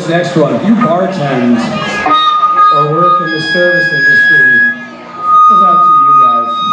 this next one. If you bartend or work in the service industry, this is out to you guys.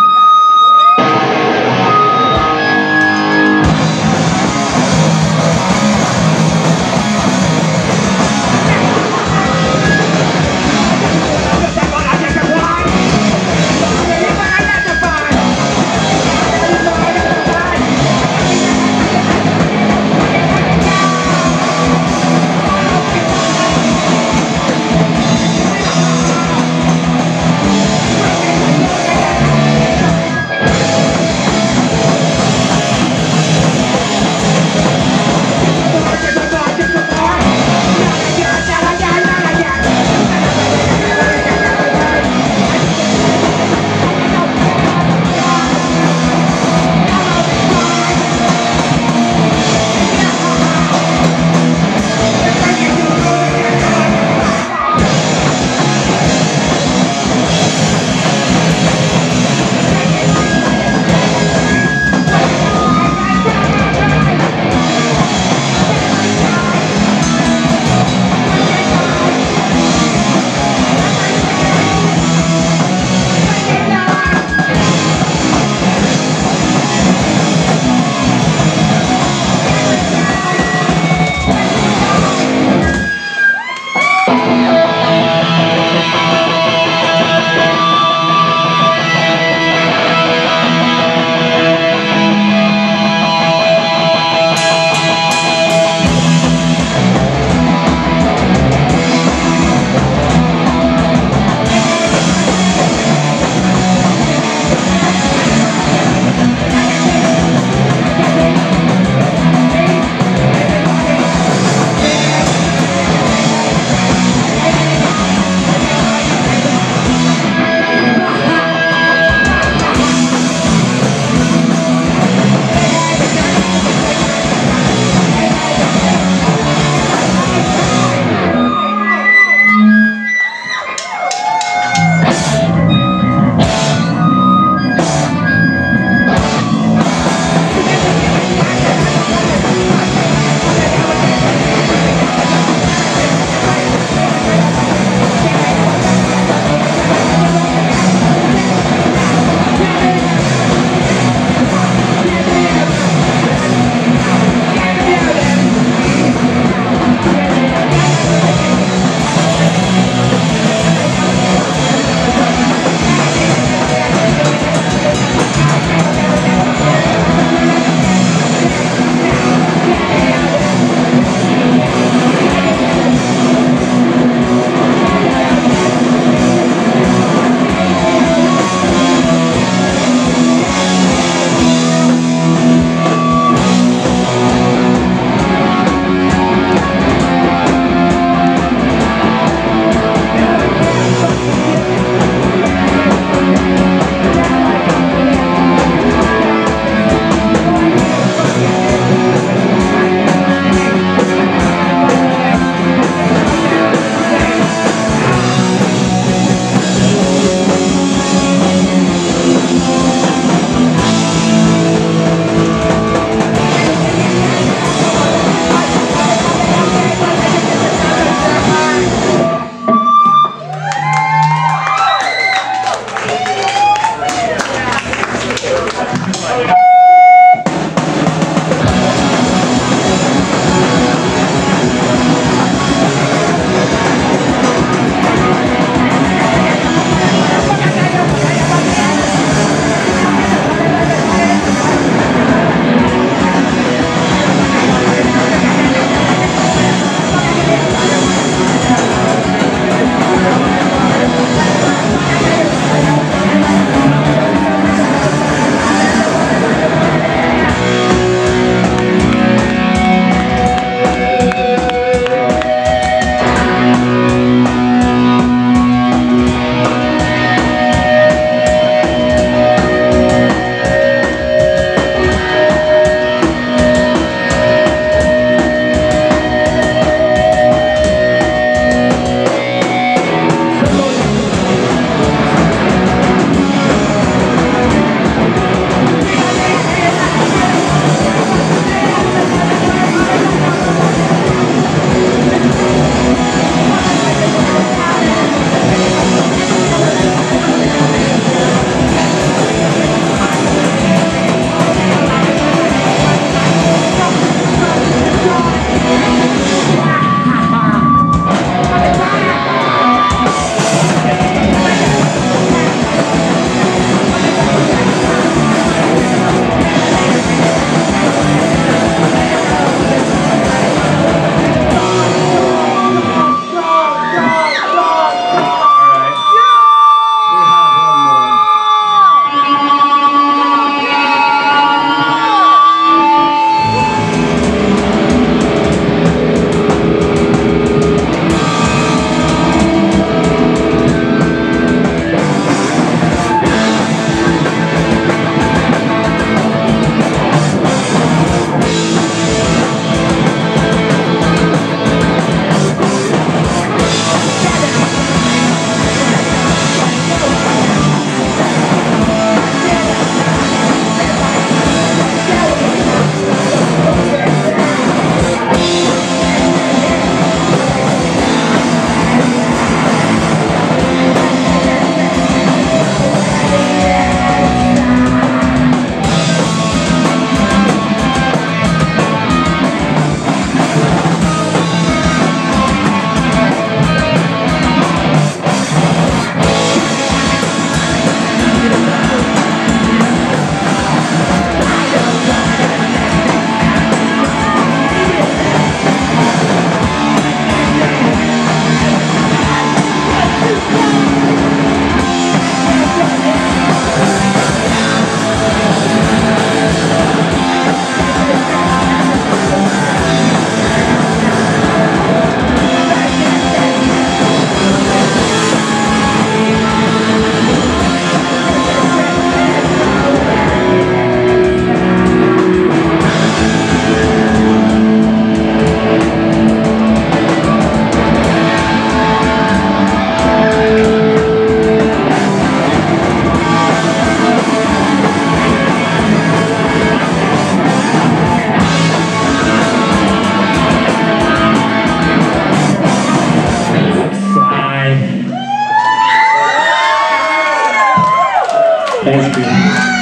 Thank you.